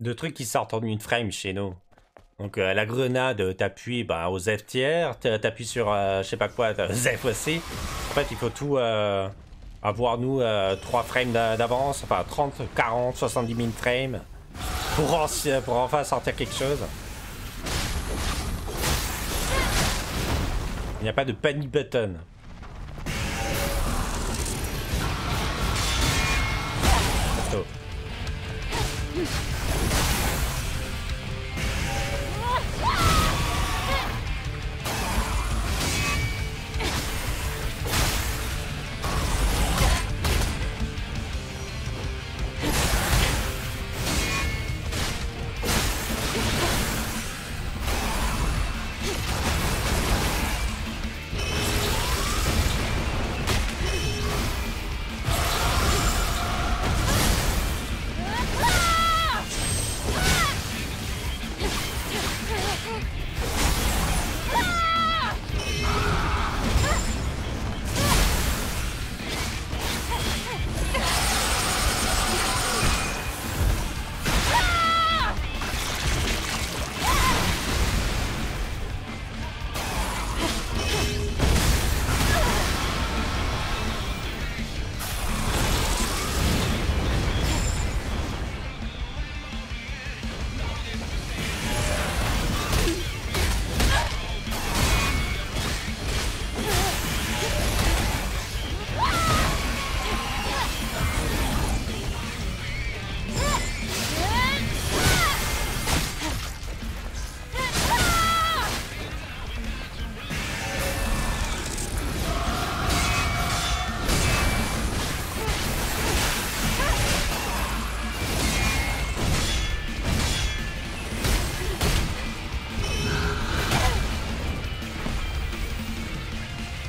de trucs qui sortent en une frame chez nous. Donc la grenade, t'appuies au Z tiers, t'appuies sur je sais pas quoi, Z aussi. En fait il faut tout avoir nous 3 frames d'avance, enfin 30, 40, 70 000 frames pour enfin sortir quelque chose. Il n'y a pas de panic button.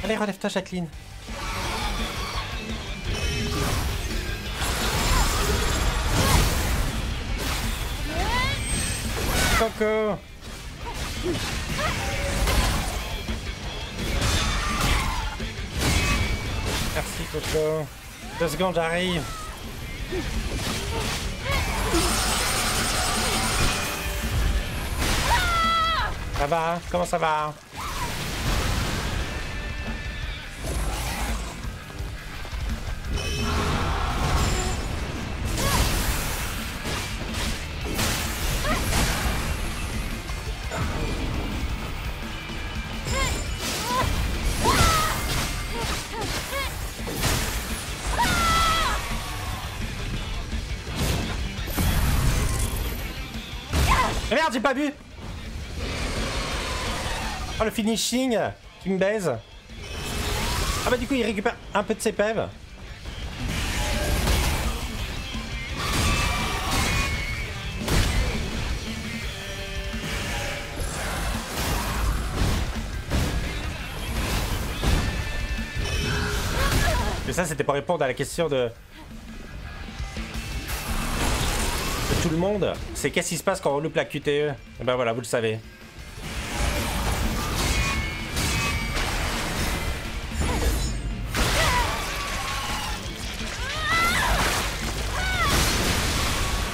Allez, relève-toi, Jacqueline. Coco. Merci, Coco. 2 secondes, j'arrive. Ça va? Comment ça va? Merde, j'ai pas bu. Oh, le finishing, tu me baises. Ah bah du coup il récupère un peu de ses pèves. Mais ça c'était pour répondre à la question de... tout le monde, c'est qu'est-ce qui se passe quand on loupe la QTE? Et ben voilà, vous le savez.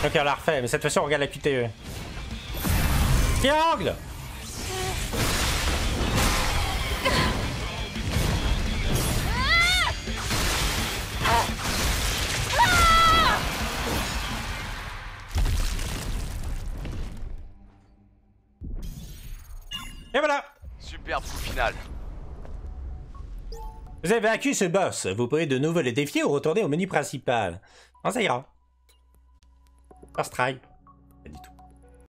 Ok, on la refait, mais cette fois-ci on regarde la QTE. Tiangle! Et voilà! Superbe coup final. Vous avez vaincu ce boss. Vous pouvez de nouveau le défier ou retourner au menu principal. Non, ça ira. First try. Pas du tout.